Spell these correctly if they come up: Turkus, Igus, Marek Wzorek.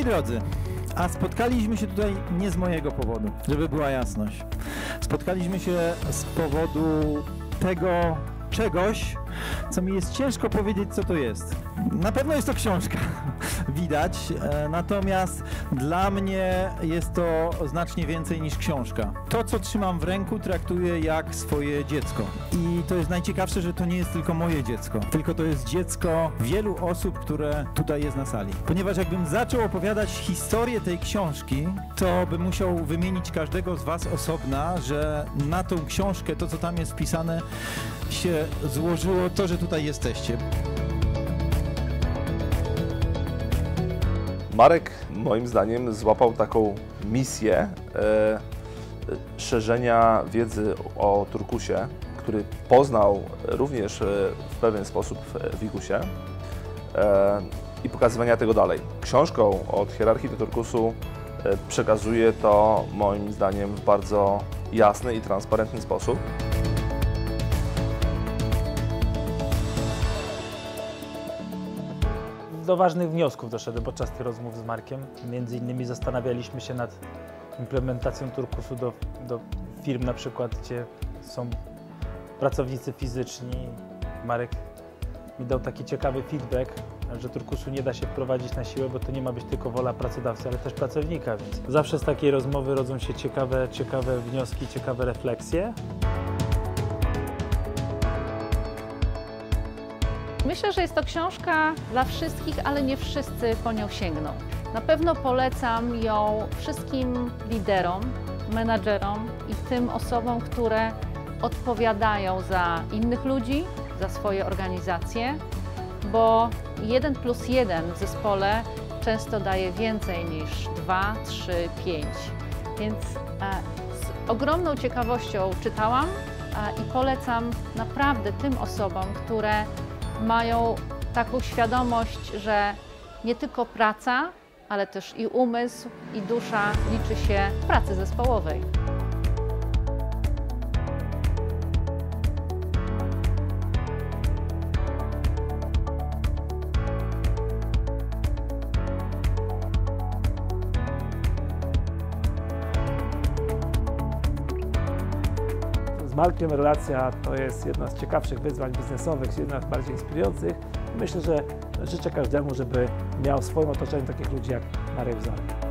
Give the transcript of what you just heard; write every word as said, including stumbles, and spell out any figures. Moi drodzy, a spotkaliśmy się tutaj nie z mojego powodu, żeby była jasność. Spotkaliśmy się z powodu tego czegoś, co mi jest ciężko powiedzieć, co to jest. Na pewno jest to książka, widać, natomiast dla mnie jest to znacznie więcej niż książka. To, co trzymam w ręku, traktuję jak swoje dziecko. I to jest najciekawsze, że to nie jest tylko moje dziecko, tylko to jest dziecko wielu osób, które tutaj jest na sali. Ponieważ jakbym zaczął opowiadać historię tej książki, to bym musiał wymienić każdego z was osobna, że na tą książkę, to co tam jest wpisane, się złożyło to, że tutaj jesteście. Marek moim zdaniem złapał taką misję e, szerzenia wiedzy o Turkusie, który poznał również w pewien sposób w Igusie e, i pokazywania tego dalej. Książką Od hierarchii do Turkusu e, przekazuje to moim zdaniem w bardzo jasny i transparentny sposób. Do ważnych wniosków doszedłem podczas tych rozmów z Markiem. Między innymi zastanawialiśmy się nad implementacją Turkusu do, do firm, na przykład, gdzie są pracownicy fizyczni. Marek mi dał taki ciekawy feedback, że Turkusu nie da się wprowadzić na siłę, bo to nie ma być tylko wola pracodawcy, ale też pracownika. Więc zawsze z takiej rozmowy rodzą się ciekawe, ciekawe wnioski, ciekawe refleksje. Myślę, że jest to książka dla wszystkich, ale nie wszyscy po nią sięgną. Na pewno polecam ją wszystkim liderom, menadżerom i tym osobom, które odpowiadają za innych ludzi, za swoje organizacje, bo jeden plus jeden w zespole często daje więcej niż dwa, trzy, pięć. Więc z ogromną ciekawością czytałam i polecam naprawdę tym osobom, które mają taką świadomość, że nie tylko praca, ale też i umysł, i dusza liczy się w pracy zespołowej. Z Markiem relacja to jest jedno z ciekawszych wyzwań biznesowych, jedna z bardziej inspirujących. Myślę, że życzę każdemu, żeby miał w swoim otoczeniu takich ludzi jak Marek Wzorek.